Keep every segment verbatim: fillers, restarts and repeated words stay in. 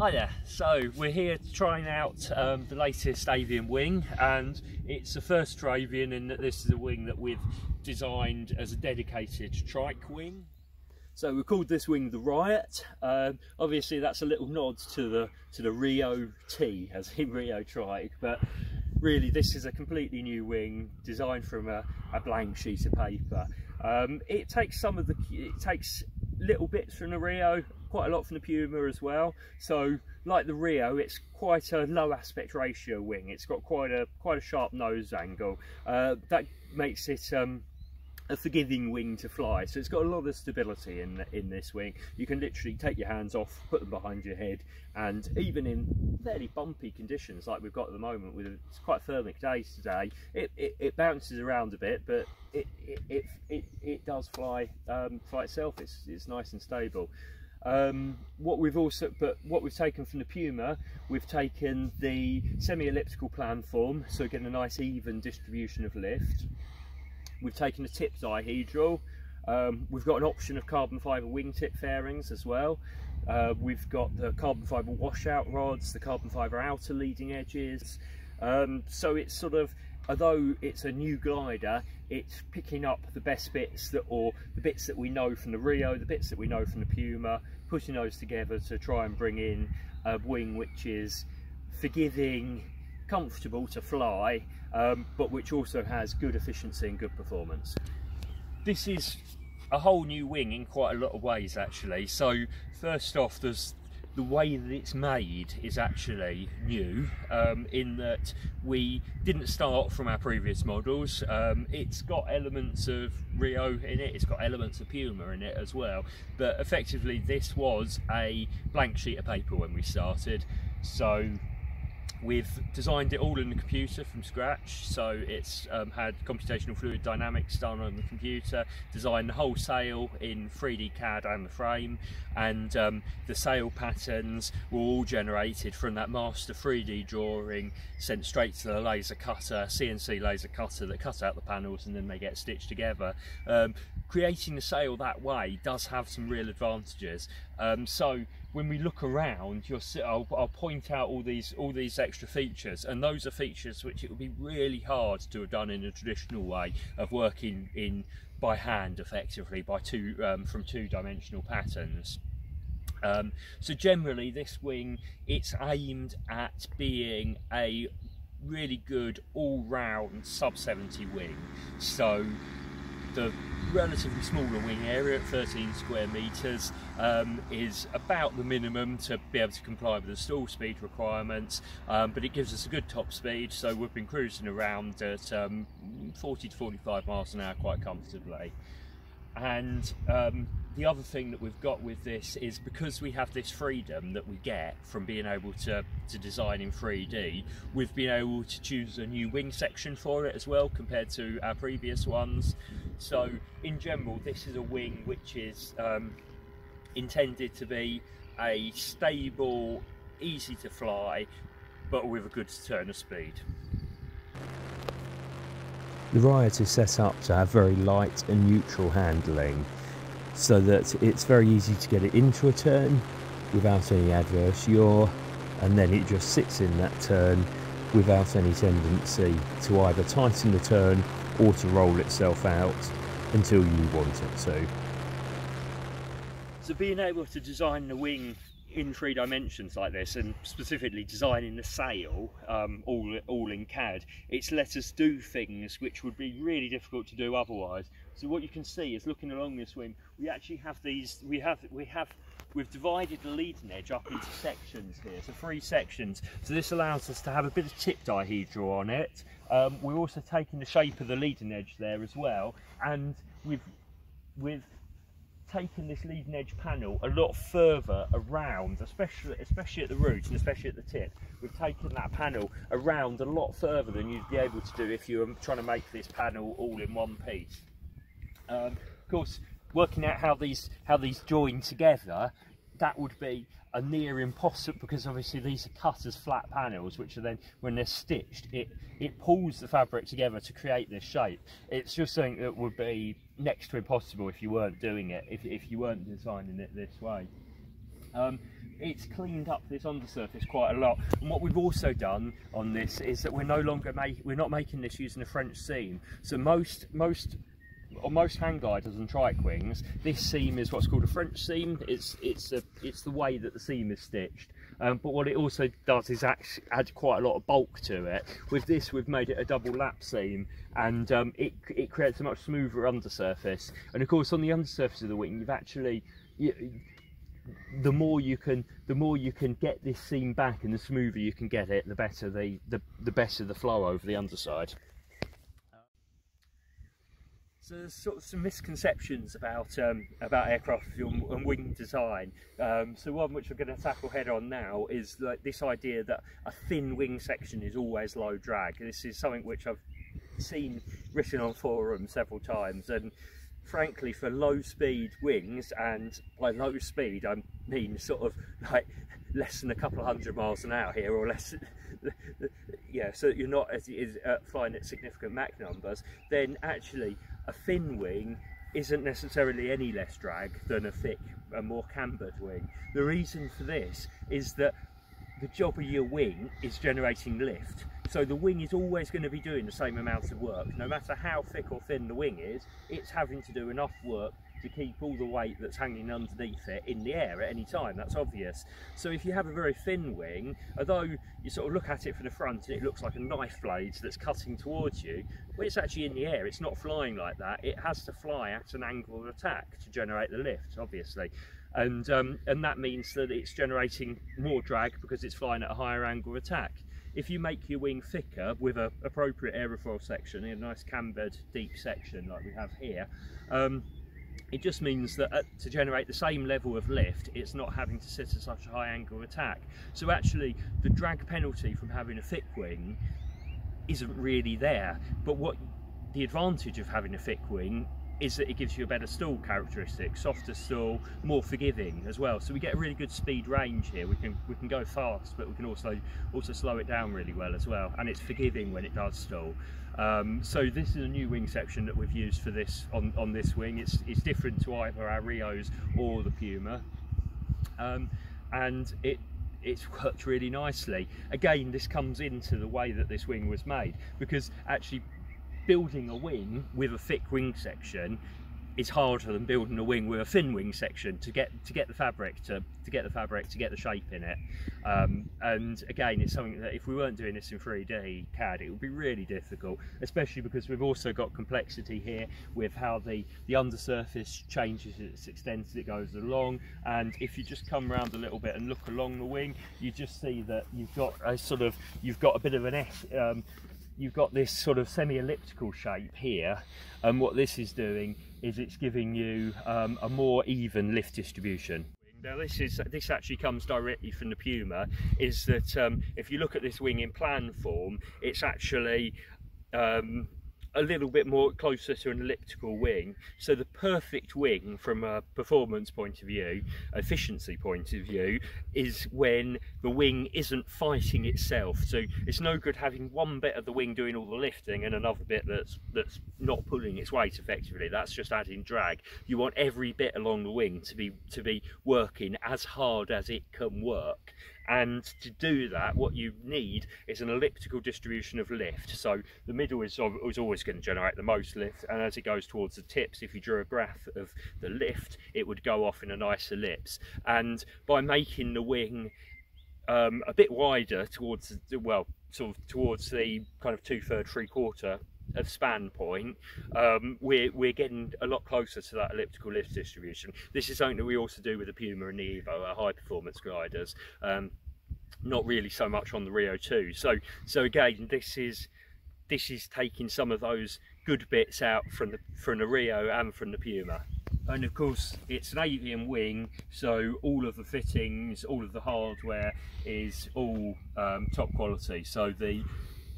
Hi there, so we're here trying out um, the latest Avian wing, and it's the first Travian in that this is a wing that we've designed as a dedicated trike wing. So we called this wing the Riot. Um, obviously that's a little nod to the to the Rio T, as in Rio trike, but really this is a completely new wing designed from a, a blank sheet of paper. Um, it takes some of the, it takes little bits from the Rio, quite a lot from the Puma as well. So like the Rio, it's quite a low aspect ratio wing. It's got quite a quite a sharp nose angle. Uh, that makes it um, a forgiving wing to fly. So it's got a lot of stability in in this wing. You can literally take your hands off, put them behind your head, and even in fairly bumpy conditions like we've got at the moment, with it's quite a thermic day today, it, it, it bounces around a bit, but it it it, it, it does fly um, fly itself. It's it's nice and stable. Um, what we've also, but what we've taken from the Puma, we've taken the semi-elliptical plan form, so get a nice even distribution of lift. We've taken a tip dihedral. Um, we've got an option of carbon fibre wingtip fairings as well. Uh, we've got the carbon fibre washout rods, the carbon fibre outer leading edges. Um, so it's sort of, although it's a new glider, it's picking up the best bits that, or the bits that we know from the Rio, the bits that we know from the Puma, putting those together to try and bring in a wing which is forgiving, comfortable to fly, um, but which also has good efficiency and good performance. This is a whole new wing in quite a lot of ways actually. So first off, there's the way that it's made is actually new, um, in that we didn't start from our previous models. Um, it's got elements of Rio in it, it's got elements of Puma in it as well, but effectively this was a blank sheet of paper when we started. So we've designed it all in the computer from scratch, so it's um, had computational fluid dynamics done on the computer, designed the whole sail in three D C A D and the frame, and um, the sail patterns were all generated from that master three D drawing, sent straight to the laser cutter, C N C laser cutter, that cuts out the panels and then they get stitched together. Um, creating the sail that way does have some real advantages. Um, so when we look around, you'll see, I'll, I'll point out all these all these extra features, and those are features which it would be really hard to have done in a traditional way of working in by hand, effectively by two um, from two-dimensional patterns. Um, so generally, this wing, it's aimed at being a really good all-round sub seventy wing. So the relatively smaller wing area at thirteen square meters um, is about the minimum to be able to comply with the stall speed requirements, um, but it gives us a good top speed, so we've been cruising around at um, forty to forty-five miles an hour quite comfortably. And um, the other thing that we've got with this is, because we have this freedom that we get from being able to, to design in three D, we've been able to choose a new wing section for it as well compared to our previous ones. So in general, this is a wing which is um, intended to be a stable, easy to fly, but with a good turn of speed. The Riot is set up to have very light and neutral handling, so that it's very easy to get it into a turn without any adverse yaw, and then it just sits in that turn without any tendency to either tighten the turn or to roll itself out until you want it to. So being able to design the wing in three dimensions like this, and specifically designing the sail um, all, all in C A D, it's let us do things which would be really difficult to do otherwise. So what you can see is, looking along this wing, we actually have these, we have, we have, we've divided the leading edge up into sections here, so three sections. So this allows us to have a bit of tip dihedral on it. Um, we're also taking the shape of the leading edge there as well, and we've, we've taken this leading edge panel a lot further around, especially especially at the root and especially at the tip. We've taken that panel around a lot further than you'd be able to do if you were trying to make this panel all in one piece. Um, of course, working out how these how these join together that would be a near impossible, because obviously these are cut as flat panels, which are then, when they're stitched, it it pulls the fabric together to create this shape. It's just something that would be next to impossible if you weren't doing it, if, if you weren't designing it this way. Um, it's cleaned up this undersurface quite a lot, and what we've also done on this is that we're no longer making, we're not making this using a French seam. So most most on most hang gliders and trike wings, this seam is what's called a French seam. It's it's a it's the way that the seam is stitched. Um, but what it also does is actually add quite a lot of bulk to it. With this, we've made it a double lap seam, and um, it it creates a much smoother undersurface. And of course, on the undersurface of the wing, you've actually you, the more you can the more you can get this seam back, and the smoother you can get it, the better the the, the better the flow over the underside. So there's sort of some misconceptions about um, about aircraft and wing design. Um, so one which we're going to tackle head on now is like this idea that a thin wing section is always low drag. This is something which I've seen written on forums several times, and frankly, for low speed wings, and by low speed I mean sort of like less than a couple of hundred miles an hour here, or less, yeah, so you're not as is uh, flying at significant Mach numbers, then actually a thin wing isn't necessarily any less drag than a thick, a more cambered wing. The reason for this is that the job of your wing is generating lift. So the wing is always going to be doing the same amount of work. No matter how thick or thin the wing is, it's having to do enough work to keep all the weight that's hanging underneath it in the air at any time. That's obvious. So if you have a very thin wing, although you sort of look at it from the front and it looks like a knife blade that's cutting towards you, when it's actually in the air, it's not flying like that. It has to fly at an angle of attack to generate the lift, obviously. And, um, and that means that it's generating more drag because it's flying at a higher angle of attack. If you make your wing thicker with an appropriate aerofoil section, a nice cambered deep section like we have here, um, it just means that uh, to generate the same level of lift, it's not having to sit at such a high angle of attack. So actually the drag penalty from having a thick wing isn't really there, but what the advantage of having a thick wing is that it gives you a better stall characteristic, softer stall, more forgiving as well. So we get a really good speed range here. We can we can go fast, but we can also also slow it down really well as well. And it's forgiving when it does stall. Um, so this is a new wing section that we've used for this on on this wing. It's it's different to either our Rios or the Puma, um, and it. It's worked really nicely. Again, this comes into the way that this wing was made, because actually building a wing with a thick wing section is harder than building a wing with a thin wing section to get to get the fabric to to get the fabric to get the shape in it. Um, and again, it's something that if we weren't doing this in three D C A D, it would be really difficult, especially because we've also got complexity here with how the the undersurface changes its extent as it goes along. And if you just come around a little bit and look along the wing, you just see that you've got a sort of you've got a bit of an F. Um, you've got this sort of semi-elliptical shape here, and what this is doing is it's giving you um, a more even lift distribution. Now this is this actually comes directly from the Puma, is that um, if you look at this wing in plan form, it's actually um, a little bit more closer to an elliptical wing. So the perfect wing from a performance point of view, efficiency point of view, is when the wing isn't fighting itself. So it's no good having one bit of the wing doing all the lifting and another bit that's that's not pulling its weight effectively. That's just adding drag. You want every bit along the wing to be to be working as hard as it can work. And to do that, what you need is an elliptical distribution of lift. So the middle is, is always going to generate the most lift, and as it goes towards the tips, if you drew a graph of the lift, it would go off in a nice ellipse. And by making the wing um, a bit wider towards, well, sort of towards the kind of two-third, three-quarter of span point, um, we're, we're getting a lot closer to that elliptical lift distribution. This is something that we also do with the Puma and the Evo, our high performance gliders, um, not really so much on the Rio two. So so again, this is this is taking some of those good bits out from the from the Rio and from the Puma. And of course it's an avian wing, so all of the fittings, all of the hardware is all um, top quality. So the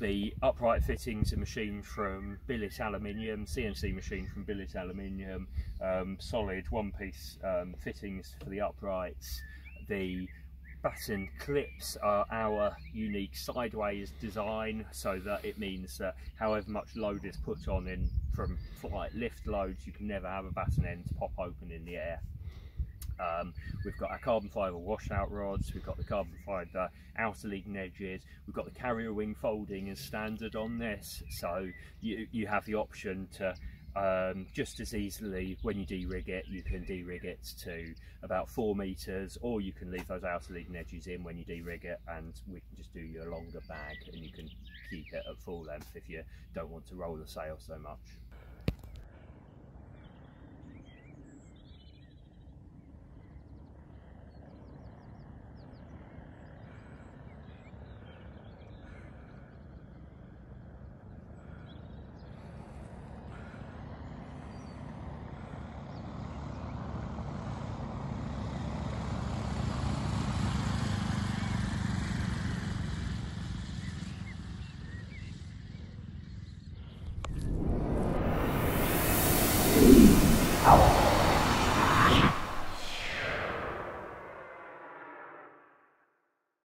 the upright fittings are machined from billet aluminium, C N C machine from billet aluminium, um, solid one-piece um, fittings for the uprights. The batten clips are our unique sideways design, so that it means that however much load is put on in from flight lift loads, you can never have a batten end to pop open in the air. Um, we've got our carbon fibre washout rods, we've got the carbon fibre outer leading edges, we've got the carrier wing folding as standard on this, so you, you have the option to um, just as easily, when you de-rig it, you can de-rig it to about four metres, or you can leave those outer leading edges in when you de-rig it, and we can just do your longer bag and you can keep it at full length if you don't want to roll the sail so much.